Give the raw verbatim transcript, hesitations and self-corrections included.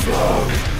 Smoke